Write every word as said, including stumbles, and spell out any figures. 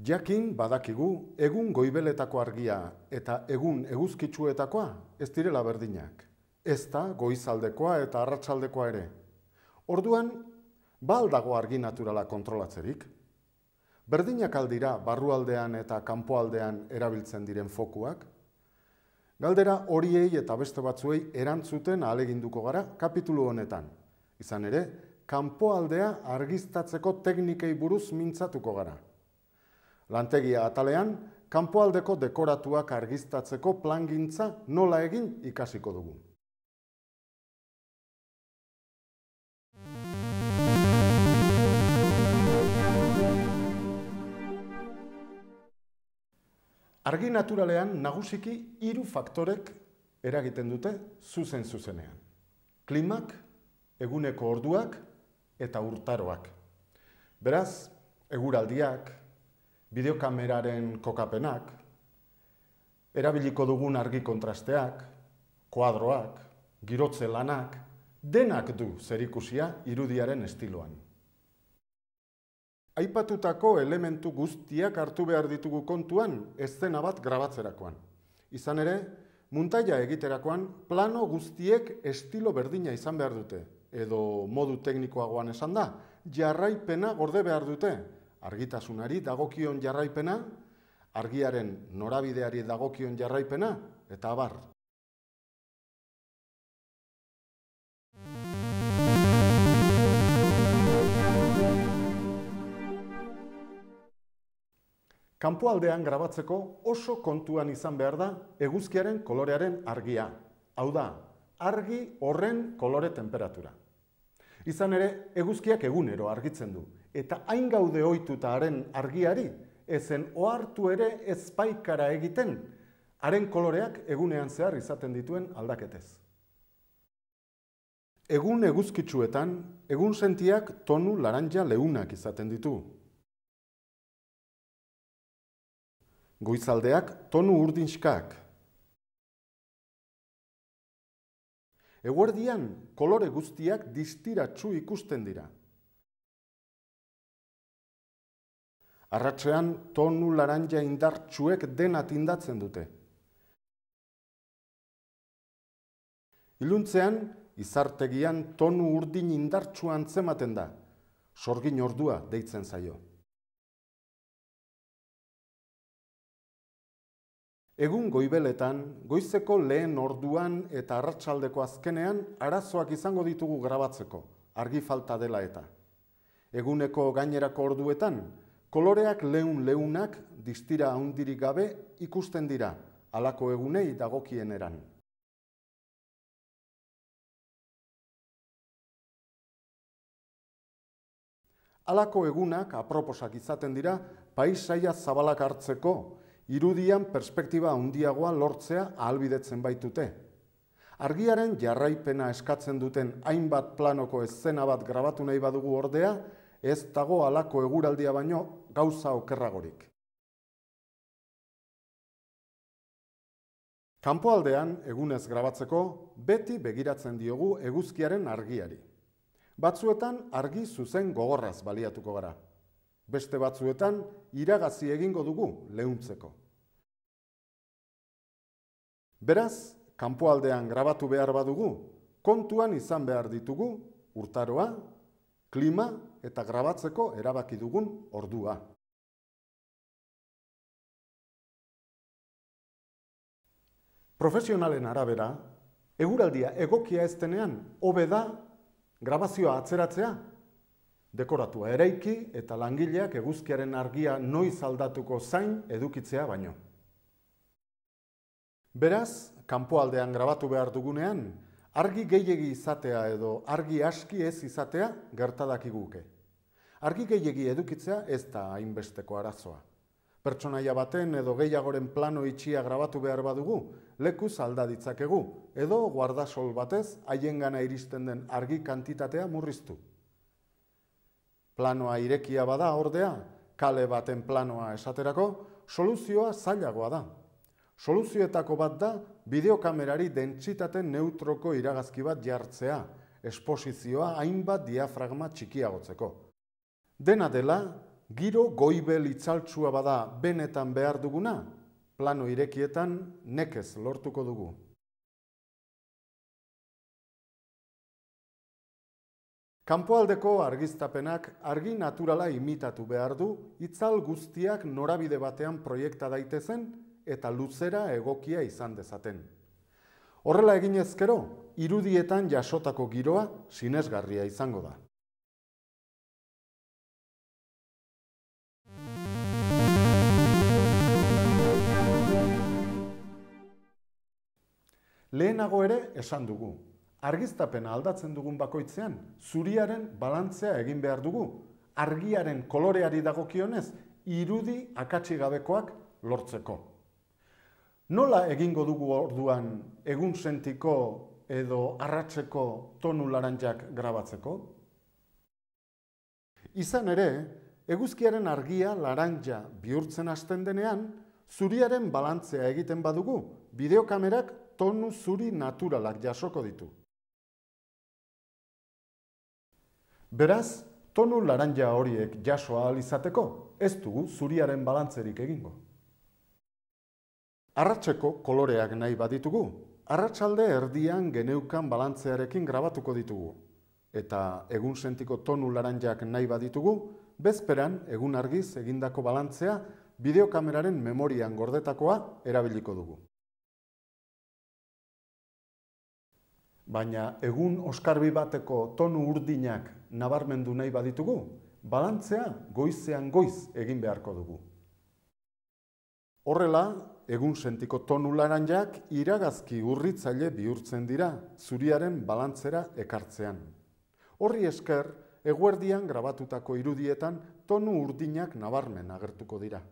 Jakin badakigu egun goibeletako argia eta egun eguzkitsuetakoa ez direla berdinak. Ez da goizaldekoa eta arratsaldekoa ere. Orduan, ba al dago argi naturala kontrolatzerik? Berdinak al dira barrualdean eta kanpoaldean erabiltzen diren fokuak? Galdera horiei eta beste batzuei erantzuten ahaleginduko gara kapitulu honetan. Izan ere, kanpoaldea argiztatzeko teknikei buruz mintzatuko gara. Lantegia atalean, kanpoaldeko dekoratuak argiztatzeko plangintza nola egin ikasiko dugu. Argi naturalean nagusiki hiru faktorek eragiten dute zuzen zuzenean. Klimak, eguneko orduak eta urtaroak. Beraz, eguraldiak, bideokameraren kokapenak, erabiliko dugun argi kontrasteak, koadroak, girotze lanak, denak du zerikusia irudiaren estiloan. Aipatutako elementu guztiak hartu behar ditugu kontuan eszena bat grabatzerakoan. Izan ere, muntaia egiterakoan plano guztiek estilo berdina izan behar dute, edo modu teknikoagoan esan da, jarraipena gorde behar dute, argitasunari dagokion jarraipena, argiaren norabideari dagokion jarraipena, eta abar. Kanpoaldean grabatzeko oso kontuan izan behar da eguzkiaren kolorearen argia, hau da, argi horren kolore temperatura. Izan ere, eguzkiak egunero argitzen du, eta hain gaude ohituta haren argiari, ezen ohartu ere ezpaikara egiten, haren koloreak egunean zehar izaten dituen aldaketez. Egun eguzkitsuetan, egun sentiak tonu laranja leunak izaten ditu. Goizaldeak tonu urdinskak. Eguerdian, kolore guztiak distiratsu ikusten dira. Arratsean, tonu laranja indartsuek dena tindatzen dute. Iluntzean, izartegian tonu urdin indartsuan zematen da. Sorgin ordua deitzen zaio. Egun goibeletan, goizeko lehen orduan eta arratsaldeko azkenean arazoak izango ditugu grabatzeko, argi falta dela eta. Eguneko gainerako orduetan, koloreak leun-leunak distira handirik gabe ikusten dira, halako egunei dagokien eran. Halako egunak aproposak izaten dira paisaia zabalak hartzeko, irudian perspektiba handiagoa lortzea ahalbidetzen baitute. Argiaren jarraipena eskatzen duten hainbat planoko eszena bat grabatu nahi badugu ordea, ez dago halako eguraldia baino gauza okerragorik. Kanpoaldean egunez grabatzeko beti begiratzen diogu eguzkiaren argiari. Batzuetan argi zuzen gogorraz baliatuko gara. Beste batzuetan iragazi egingo dugu leuntzeko. Beraz, kanpoaldean grabatu behar badugu, kontuan izan behar ditugu urtaroa, klima eta grabatzeko erabaki dugun ordua. Profesionalen arabera, eguraldia egokia eztenean hobe da grabazioa atzeratzea, dekoratua eraiki eta langileak eguzkiaren argia noiz aldatuko zain edukitzea baino. Beraz, kanpoaldean grabatu behar dugunean, argi gehiegi izatea edo argi aski ez izatea gertadakiguke. Argi gehiegi edukitzea ez da hainbesteko arazoa. Pertsonaia baten edo gehiagoren plano itxia grabatu behar badugu, lekuz alda ditzakegu, edo guardasol batez haiengana iristen den argi kantitatea murriztu. Planoa irekia bada ordea, kale baten planoa esaterako, soluzioa zailagoa da. Soluzioetako bat da, bideokamerari dentsitate neutroko iragazki bat jartzea, esposizioa hainbat diafragma txikiagotzeko. Dena dela, Giro goibel itzaltsua bada benetan behar duguna, plano irekietan nekez lortuko dugu. Kanpoaldeko argiztapenak argi naturala imitatu behar du, itzal guztiak norabide batean proiekta daitezen eta luzera egokia izan dezaten. Horrela egin ezkero, irudietan jasotako giroa sinesgarria izango da. Lehenago ere esan dugu. Argiztapena aldatzen dugun bakoitzean, zuriaren balantzea egin behar dugu. Argiaren koloreari dagokionez, irudi akatsigabekoak lortzeko. Nola egingo dugu orduan egun sentiko edo arratseko tonu laranjak grabatzeko? Izan ere, eguzkiaren argia laranja bihurtzen hasten denean, zuriaren balantzea egiten badugu, bideokamerak tonu zuri naturalak jasoko ditu. Beraz, tonu laranja horiek jaso ahal izateko, ez dugu zuriaren balantzerik egingo. Arratseko koloreak nahi baditugu, arratsalde erdian geneukan balantzearekin grabatuko ditugu. Eta egun sentiko tonu laranjak nahi baditugu, bezperan egun argiz egindako balantzea bideokameraren memorian gordetakoa erabiliko dugu. Baina egun oskarbi bateko tonu urdinak nabarmendu nahi baditugu, balantzea goizean goiz egin beharko dugu. Horrela, egun sentiko tonu laranjak iragazki urritzaile bihurtzen dira zuriaren balantzera ekartzean. Horri esker, eguerdian grabatutako irudietan tonu urdinak nabarmen agertuko dira.